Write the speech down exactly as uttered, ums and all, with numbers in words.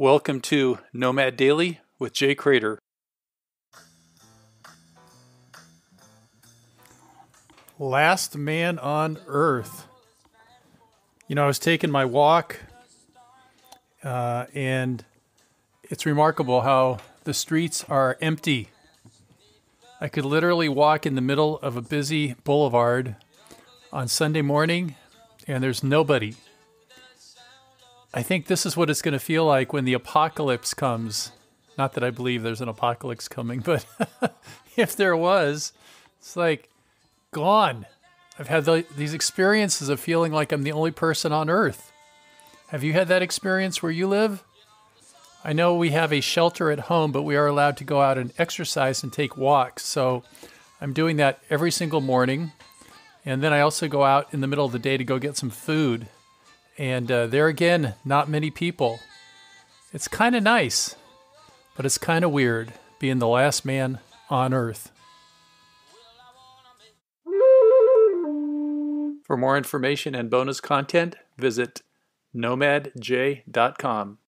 Welcome to Nomad Daily with Jay Cradeur. Last man on earth. You know, I was taking my walk, uh, and it's remarkable how the streets are empty. I could literally walk in the middle of a busy boulevard on Sunday morning, and there's nobody. I think this is what it's going to feel like when the apocalypse comes. Not that I believe there's an apocalypse coming, but if there was, it's like gone. I've had the, these experiences of feeling like I'm the only person on earth. Have you had that experience where you live? I know we have a shelter at home, but we are allowed to go out and exercise and take walks. So I'm doing that every single morning. And then I also go out in the middle of the day to go get some food. And uh, there again, not many people. It's kind of nice, but it's kind of weird being the last man on earth. For more information and bonus content, visit nomad jay dot com.